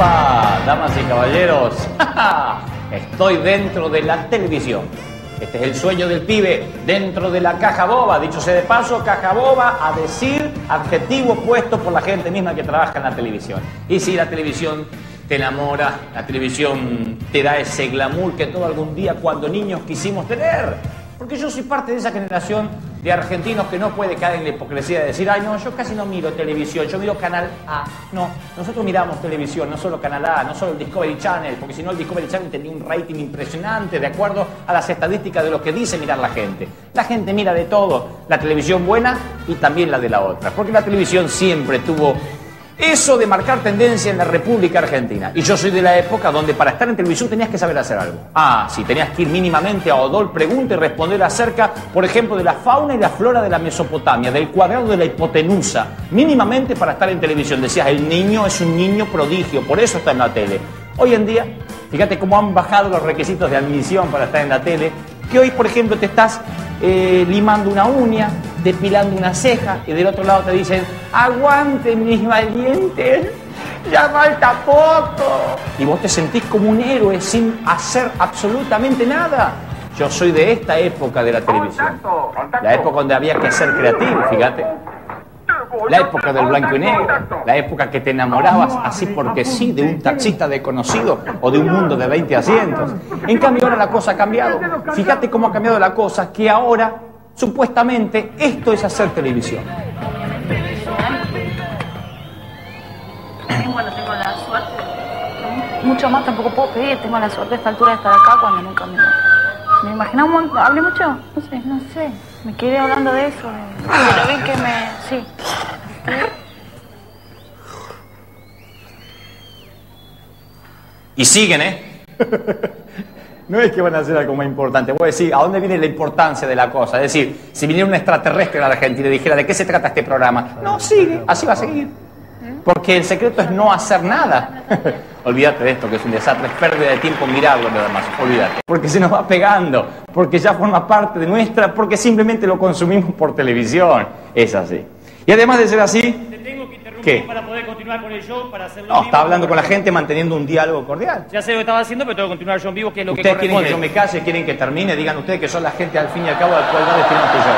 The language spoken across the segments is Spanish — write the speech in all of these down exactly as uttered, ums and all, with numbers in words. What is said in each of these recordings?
¡Epa! Damas y caballeros, estoy dentro de la televisión. Este es el sueño del pibe, dentro de la caja boba. Dicho sea de paso, caja boba, a decir, adjetivo puesto por la gente misma que trabaja en la televisión. Y si la televisión te enamora, la televisión te da ese glamour que todo algún día cuando niños quisimos tener. Porque yo soy parte de esa generación de argentinos que no puede caer en la hipocresía de decir, ay no, yo casi no miro televisión, yo miro Canal A. No, nosotros miramos televisión, no solo Canal A, no solo el Discovery Channel, porque si no el Discovery Channel tenía un rating impresionante de acuerdo a las estadísticas de lo que dice mirar la gente. La gente mira de todo, la televisión buena y también la de la otra, porque la televisión siempre tuvo eso de marcar tendencia en la República Argentina. Y yo soy de la época donde para estar en televisión tenías que saber hacer algo. Ah, sí, tenías que ir mínimamente a Odol Pregunta y responder acerca, por ejemplo, de la fauna y la flora de la Mesopotamia, del cuadrado de la hipotenusa. Mínimamente para estar en televisión. Decías, el niño es un niño prodigio, por eso está en la tele. Hoy en día, fíjate cómo han bajado los requisitos de admisión para estar en la tele, que hoy, por ejemplo, te estás eh, limando una uña, depilando una ceja y del otro lado te dicen aguanten mis valientes, ya falta poco, y vos te sentís como un héroe sin hacer absolutamente nada. Yo soy de esta época de la televisión, contacto, contacto. La época donde había que ser creativo, fíjate, la época del blanco y negro, la época que te enamorabas así porque sí de un taxista desconocido o de un mundo de veinte asientos. En cambio ahora la cosa ha cambiado, fíjate cómo ha cambiado la cosa, que ahora supuestamente esto es hacer televisión. Bueno, tengo la suerte, mucho más tampoco puedo pedir, tengo la suerte a esta altura de estar acá cuando nunca me... ¿Me imaginaba? ¿Hablé mucho? No sé, no sé, me quedé hablando de eso, pero vi que me... sí. Y siguen, ¿eh? No es que van a hacer algo más importante. Voy a decir, ¿a dónde viene la importancia de la cosa? Es decir, si viniera un extraterrestre a la Argentina y dijera, ¿de qué se trata este programa? No, sigue, así va a seguir. Porque el secreto es no hacer nada. Olvídate de esto, que es un desastre, es pérdida de tiempo mirarlo nada más, olvídate. Porque se nos va pegando, porque ya forma parte de nuestra, porque simplemente lo consumimos por televisión. Es así. Y además de ser así... Te tengo que interrumpir para poder continuar con el show, para hacerlo. No, está hablando con la gente, manteniendo un diálogo cordial. Ya sé lo que estaba haciendo, pero tengo que continuar yo en vivo, que es lo que corresponde. Ustedes quieren que yo me calle, quieren que termine, digan ustedes que son la gente al fin y al cabo al cual va destinado este show.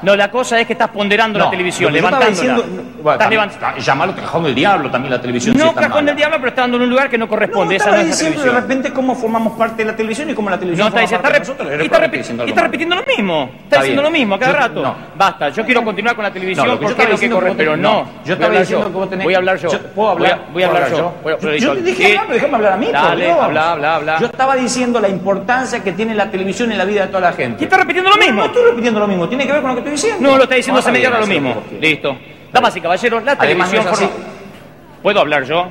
No, la cosa es que estás ponderando no, la televisión, levantándola. Diciendo, no, bueno, estás levantando. Llamarlo cajón del diablo también la televisión. No, si cajón del diablo, pero está dando en un lugar que no corresponde. No, esa no es diciendo la televisión. De repente cómo formamos parte de la televisión y cómo la televisión no, forma está, parte está de nosotros. Y está, repi y está repitiendo lo mismo. Está, está diciendo bien. Lo mismo a cada yo, rato. No. Basta, yo quiero continuar con la televisión no, porque es lo que corresponde. Pero no, yo estaba diciendo que vos tenés... Voy a hablar yo. ¿Puedo hablar? Voy a hablar yo. Yo te dije hablar, pero déjame hablar a mí. Dale, habla, habla, habla. Yo estaba diciendo la importancia que tiene la televisión en la vida de toda la gente. Y está repitiendo lo mismo. No estoy repitiendo lo mismo, tiene que ver con lo que... No, lo está diciendo hace media hora lo mismo. Listo. Damas y caballeros, la televisión... ¿Puedo hablar yo?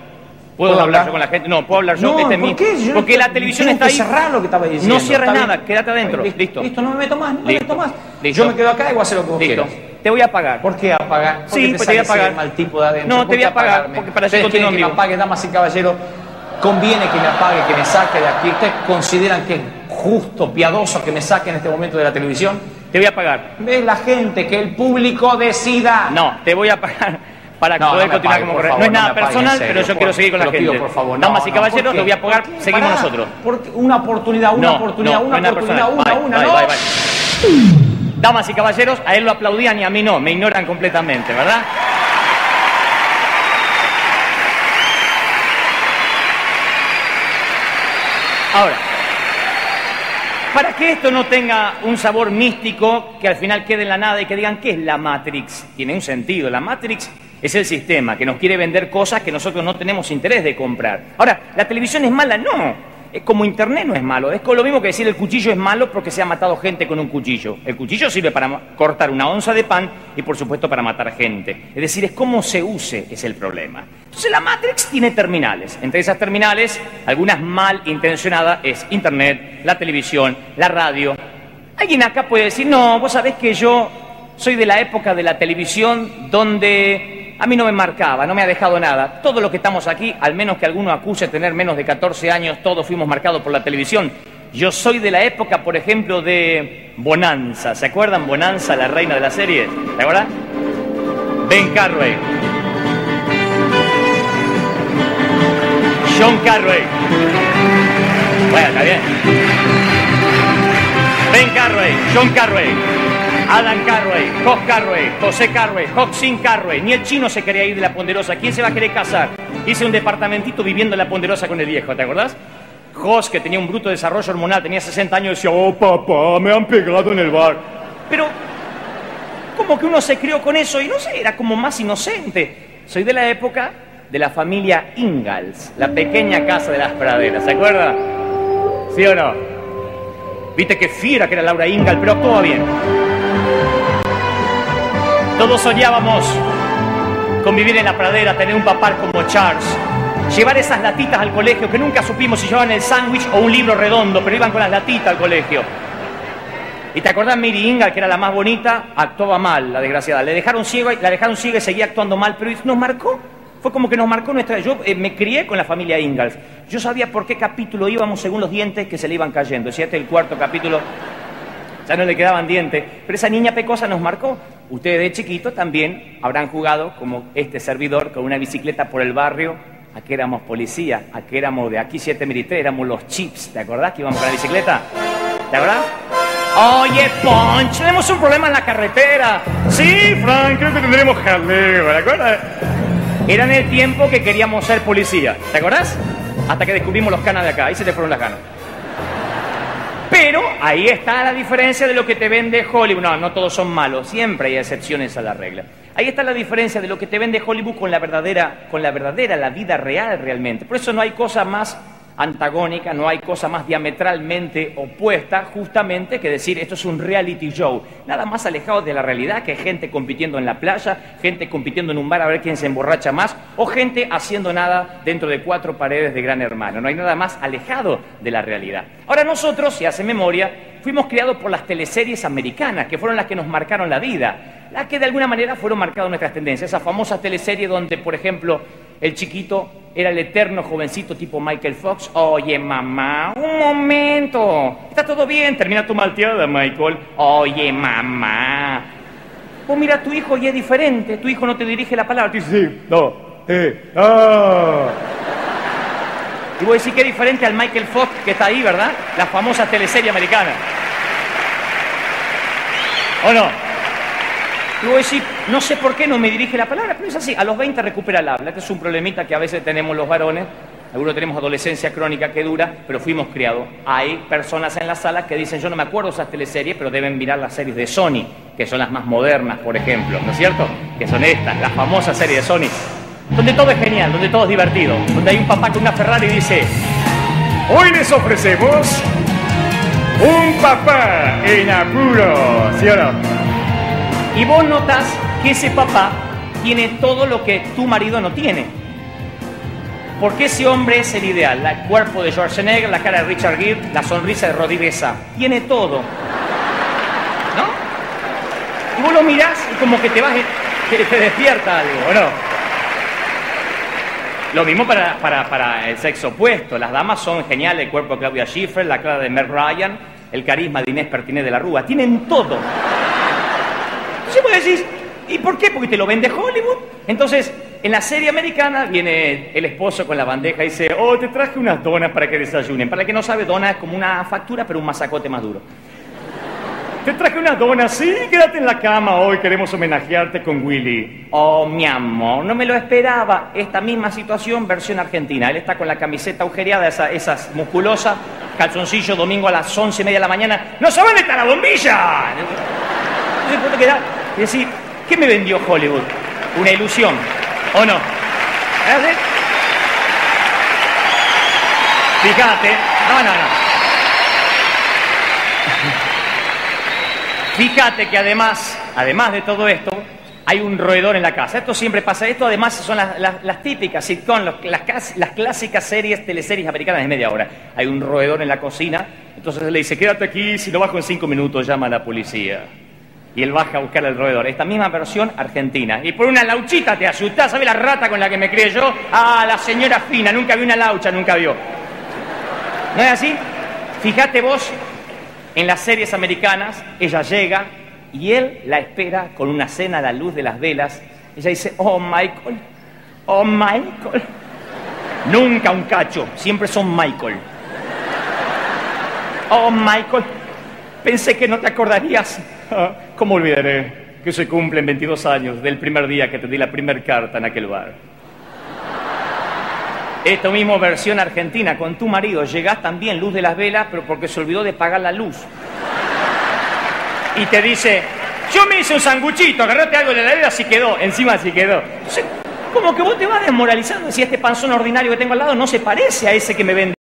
¿Puedo, ¿Puedo hablar? hablar yo con la gente? No, puedo hablar yo. No, este ¿por qué? Yo porque la televisión está ahí. Cerrar lo que estaba diciendo. No cierres nada, bien. Quédate adentro. Listo. Listo. Listo, no me meto más, no me meto más. Listo. Yo me quedo acá y voy a hacer lo que vos Listo. Quieras. Te voy a pagar. ¿Por qué apagar? Porque sí, te, pues te voy a pagar. Mal tipo de adentro. No, te voy a pagar porque para eso continuo que me apague, damas y caballeros. Conviene que me apague, que me saque de aquí. ¿Ustedes consideran que es justo, piadoso que me saque en este momento de la televisión? Te voy a pagar. Ve la gente, que el público decida. No, te voy a pagar para no, poder no continuar pague, como favor, No es nada no personal, serio, pero yo por, quiero seguir con la gente. Pido, por favor, no, Damas y no, caballeros, lo voy a pagar, seguimos Pará, nosotros. Porque una oportunidad, una no, oportunidad, no, una no oportunidad, una, bye, una, bye, no. Bye, bye. Damas y caballeros, a él lo aplaudían y a mí no, me ignoran completamente, ¿verdad? Ahora, para que esto no tenga un sabor místico, que al final quede en la nada y que digan, ¿qué es la Matrix? Tiene un sentido. La Matrix es el sistema que nos quiere vender cosas que nosotros no tenemos interés de comprar. Ahora, ¿la televisión es mala? No. Es como Internet no es malo. Es lo mismo que decir el cuchillo es malo porque se ha matado gente con un cuchillo. El cuchillo sirve para cortar una onza de pan y, por supuesto, para matar gente. Es decir, es cómo se use es el problema. Entonces, la Matrix tiene terminales. Entre esas terminales, algunas mal intencionadas, es Internet, la televisión, la radio. Alguien acá puede decir, no, vos sabés que yo soy de la época de la televisión donde... a mí no me marcaba, no me ha dejado nada. Todos los que estamos aquí, al menos que alguno acuse tener menos de catorce años, todos fuimos marcados por la televisión. Yo soy de la época, por ejemplo, de Bonanza. ¿Se acuerdan? Bonanza, la reina de las series. ¿Se acuerdan? Ben Carrey. John Carraway. Bueno, está bien. Ben Carraway, John Carraway, Adam Carraway, Josh Carraway, José Carraway, Joaquín Carraway. Ni el chino se quería ir de La Ponderosa. ¿Quién se va a querer casar? Hice un departamentito viviendo en La Ponderosa con el viejo, ¿te acordás? Jos, que tenía un bruto desarrollo hormonal, tenía sesenta años, decía, oh, papá, me han pegado en el bar. Pero como que uno se crió con eso y no sé, era como más inocente. Soy de la época de la familia Ingalls, la pequeña casa de las praderas, ¿se acuerda? ¿Sí o no? Viste que fiera que era Laura Ingalls, pero todo bien. Todos soñábamos con vivir en la pradera, tener un papá como Charles, llevar esas latitas al colegio, que nunca supimos si llevaban el sándwich o un libro redondo, pero iban con las latitas al colegio. ¿Y te acordás Mary Ingalls, que era la más bonita? Actuaba mal, la desgraciada. Le dejaron ciega y la dejaron ciega y seguía actuando mal, pero nos marcó. Fue como que nos marcó nuestra... Yo eh, me crié con la familia Ingalls. Yo sabía por qué capítulo íbamos según los dientes que se le iban cayendo. Si este es el cuarto capítulo, ya no le quedaban dientes. Pero esa niña pecosa nos marcó. Ustedes de chiquitos también habrán jugado, como este servidor, con una bicicleta por el barrio. ¿A qué éramos policía? ¿A qué éramos de aquí siete militares? Éramos los chips. ¿Te acordás que íbamos con la bicicleta? ¿Te acordás? Oye, Punch, tenemos un problema en la carretera. Sí, Frank, creo que tendremos jaleo, ¿te acuerdas? Era en el tiempo que queríamos ser policía, ¿te acordás? Hasta que descubrimos los canas de acá, ahí se te fueron las ganas. Pero ahí está la diferencia de lo que te vende Hollywood. No, no todos son malos, siempre hay excepciones a la regla. Ahí está la diferencia de lo que te vende Hollywood con la verdadera, con la verdadera, la vida real realmente. Por eso no hay cosa más antagónica, no hay cosa más diametralmente opuesta justamente que decir esto es un reality show, nada más alejado de la realidad que gente compitiendo en la playa, gente compitiendo en un bar a ver quién se emborracha más o gente haciendo nada dentro de cuatro paredes de Gran Hermano. No hay nada más alejado de la realidad. Ahora nosotros, si hace memoria, fuimos criados por las teleseries americanas que fueron las que nos marcaron la vida, las que de alguna manera fueron marcadas nuestras tendencias, esas famosas teleseries donde, por ejemplo, el chiquito era el eterno jovencito tipo Michael Fox. Oye, mamá, un momento. Está todo bien, termina tu malteada, Michael. Oye, mamá. Vos mira a tu hijo y es diferente. Tu hijo no te dirige la palabra. Te dice, sí, no, eh, ah. Y vos decís que es diferente al Michael Fox que está ahí, ¿verdad? La famosa teleserie americana. ¿O no? Y voy a decir, no sé por qué no me dirige la palabra, pero es así, a los veinte recupera el habla. Este es un problemita que a veces tenemos los varones, algunos tenemos adolescencia crónica que dura, pero fuimos criados. Hay personas en la sala que dicen, yo no me acuerdo esas teleseries, pero deben mirar las series de Sony, que son las más modernas, por ejemplo, ¿no es cierto? Que son estas, las famosas series de Sony, donde todo es genial, donde todo es divertido, donde hay un papá con una Ferrari y dice, hoy les ofrecemos un papá en apuro, ¿sí o no? Y vos notas que ese papá tiene todo lo que tu marido no tiene. Porque ese hombre es el ideal. El cuerpo de Schwarzenegger, la cara de Richard Gere, la sonrisa de Rodríguez Sá. Tiene todo. ¿No? Y vos lo mirás y como que te vas, te, te despierta algo, ¿o no? Lo mismo para, para, para el sexo opuesto. Las damas son geniales. El cuerpo de Claudia Schiffer, la cara de Meg Ryan, el carisma de Inés Pertiné de la Rúa. Tienen todo. Entonces vos decís, ¿y por qué? Porque te lo vende Hollywood. Entonces, en la serie americana viene el esposo con la bandeja y dice, oh, te traje unas donas para que desayunen. Para el que no sabe, dona es como una factura, pero un masacote más duro. Te traje unas donas, sí, quédate en la cama hoy, queremos homenajearte con Willy. Oh, mi amor, no me lo esperaba. Esta misma situación, versión argentina. Él está con la camiseta agujereada, esa, esas musculosas, calzoncillo, domingo a las once y media de la mañana. ¡No se dónde está la bombilla! Entonces, queda y decir, ¿qué me vendió Hollywood? Una ilusión, ¿o no? ¿Eh? Fíjate, no, no, no. Fíjate que además, además de todo esto, hay un roedor en la casa. Esto siempre pasa. Esto además son las, las, las típicas sitcom, los, las, las clásicas series, teleseries americanas de media hora. Hay un roedor en la cocina, entonces le dice, quédate aquí, si no bajo en cinco minutos, llama a la policía. Y él baja a buscar al roedor. Esta misma versión argentina. Y por una lauchita te asustás. ¿Sabes la rata con la que me crié yo? Ah, la señora fina. Nunca vi una laucha, nunca vio. ¿No es así? Fíjate vos, en las series americanas, ella llega y él la espera con una cena a la luz de las velas. Ella dice, oh, Michael. Oh, Michael. Nunca un cacho, siempre son Michael. Oh, Michael, pensé que no te acordarías. ¿Cómo olvidaré que se cumplen veintidós años del primer día que te di la primer carta en aquel bar? Esto mismo versión argentina, con tu marido llegás también, luz de las velas, pero porque se olvidó de pagar la luz. Y te dice, yo me hice un sanguchito, agarrate algo de la heladera, así quedó, encima así quedó. Entonces, como que vos te vas desmoralizando si este panzón ordinario que tengo al lado no se parece a ese que me vende.